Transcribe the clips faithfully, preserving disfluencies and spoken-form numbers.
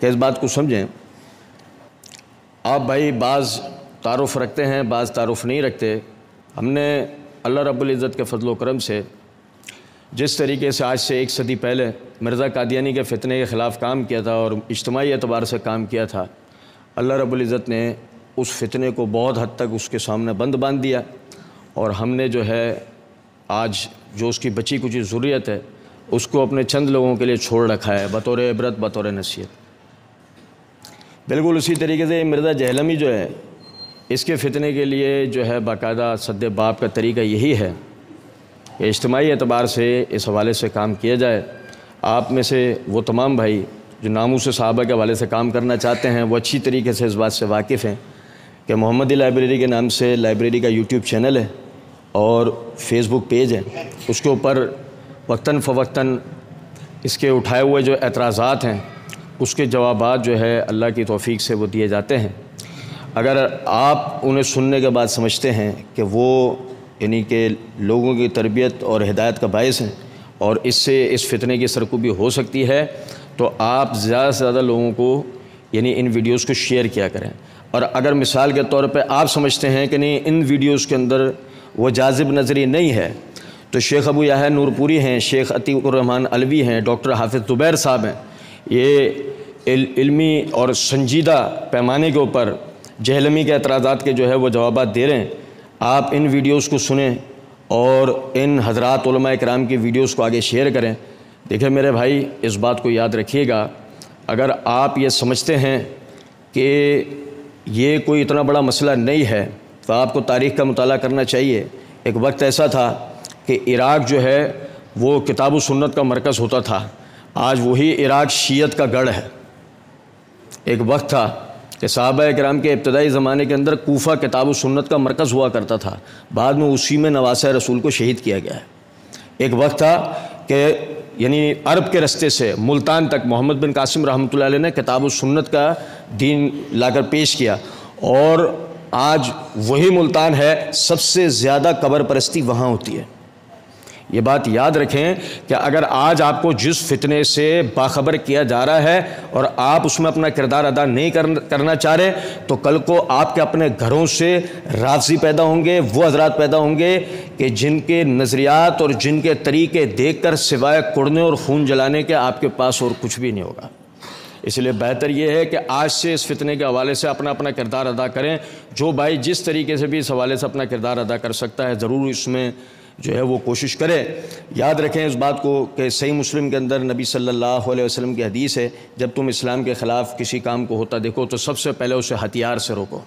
कि इस बात को समझें। आप भाई बाज़ तारुफ़ रखते हैं, बाज़ तारुफ़ नहीं रखते। हमने अल्लाह रब्बुल इज़्ज़त के फ़ज़ल व करम से जिस तरीके से आज से एक सदी पहले मिर्ज़ा कादियानी के फ़ितने के ख़िलाफ़ काम किया था और इज्तमाही एतबार से काम किया था, अल्लाह रब्बुल इज़्ज़त ने उस फितने को बहुत हद तक उसके सामने बंद बांध दिया। और हमने जो है आज जो उसकी बची कुछ ज़रूरत है उसको अपने चंद लोगों के लिए छोड़ रखा है, बतौर इबरत बतौर नसीहत। बिल्कुल उसी तरीके से मिर्ज़ा जहलमी जो है इसके फितने के लिए जो है बाकायदा सद्दे बाप का तरीका यही है कि इज्तमाही एतबार से इस हवाले से काम किया जाए। आप में से वो तमाम भाई जो नामूस सहाबा के हवाले से काम करना चाहते हैं वो अच्छी तरीके से इस बात से वाकिफ़ हैं कि मोहम्मद लाइब्रेरी के नाम से लाइब्रेरी का यूट्यूब चैनल है और फेसबुक पेज है। उसके ऊपर वक्तन फ़वक्तन इसके उठाए हुए जो एतराज़ात हैं उसके जवाबात जो है अल्लाह की तौफीक से वो दिए जाते हैं। अगर आप उन्हें सुनने के बाद समझते हैं कि वो यानी कि लोगों की तरबियत और हिदायत का बायस हैं और इससे इस फितने की सरकूबी हो सकती है, तो आप ज़्यादा से ज़्यादा लोगों को यानी इन वीडियोस को शेयर किया करें। और अगर मिसाल के तौर पे आप समझते हैं कि नहीं इन वीडियोस के अंदर वो जाजिब नजरी नहीं है, तो शेख अबू याह्या नूरपुरी हैं, शेख अतीक़ उर रहमान अलवी हैं, डॉक्टर हाफिज़ तुबैर साहब हैं, ये इल्मी और संजीदा पैमाने के ऊपर जहलमी के एतराज़ात के जो है वो जवाब दे रहे हैं। आप इन वीडियोस को सुनें और इन हज़रात उलमा इकराम की वीडियोस को आगे शेयर करें। देखिए मेरे भाई, इस बात को याद रखिएगा, अगर आप ये समझते हैं कि ये कोई इतना बड़ा मसला नहीं है तो आपको तारीख़ का मुताला करना चाहिए। एक वक्त ऐसा था कि इराक़ जो है वो किताब व सुन्नत का मरकज़ होता था, आज वही इराक़ शीयत का गढ़ है। एक वक्त था कि सहाबा किराम के इब्तदाई ज़माने के अंदर कूफ़ा किताब व सुन्नत का मरकज़ हुआ करता था, बाद में उसी में नवासा रसूल को शहीद किया गया है। एक वक्त था कि यानी अरब के रस्ते से मुल्तान तक मोहम्मद बिन कासिम रहमतुल्लाह अलैह ने किताब व सुन्नत का दीन लाकर पेश किया, और आज वही मुल्तान है सबसे ज़्यादा कबर परस्ती वहाँ होती है। ये बात याद रखें कि अगर आज आपको जिस फितने से बाखबर किया जा रहा है और आप उसमें अपना किरदार अदा नहीं करना चाह रहे, तो कल को आपके अपने घरों से राजी पैदा होंगे, वो हजरात पैदा होंगे कि जिनके नज़रियात और जिनके तरीके देखकर सिवाय कुड़ने और खून जलाने के आपके पास और कुछ भी नहीं होगा। इसलिए बेहतर यह है कि आज से इस फितने के हवाले से अपना अपना किरदार अदा करें। जो भाई जिस तरीके से भी इस हवाले से अपना किरदार अदा कर सकता है ज़रूर इसमें जो है वो कोशिश करें। याद रखें इस बात को कि सही मुस्लिम के अंदर नबी सल्लल्लाहु अलैहि वसल्लम की हदीस है, जब तुम इस्लाम के ख़िलाफ़ किसी काम को होता देखो तो सबसे पहले उसे हथियार से रोको,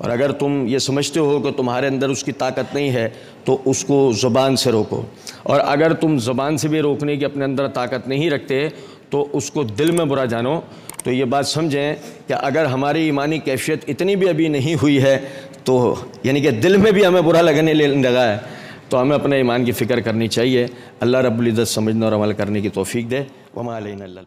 और अगर तुम ये समझते हो कि तुम्हारे अंदर उसकी ताकत नहीं है तो उसको ज़ुबान से रोको, और अगर तुम ज़ुबान से भी रोकने की अपने अंदर ताकत नहीं रखते तो उसको दिल में बुरा जानो। तो ये बात समझें कि अगर हमारी ईमानी कैफियत इतनी भी अभी नहीं हुई है तो यानी कि दिल में भी हमें बुरा लगने लगा है, तो हमें अपने ईमान की फ़िक्र करनी चाहिए। अल्लाह रब्बुल इज़्ज़त समझने और अमल करने की तौफीक दे। वमा अलैना।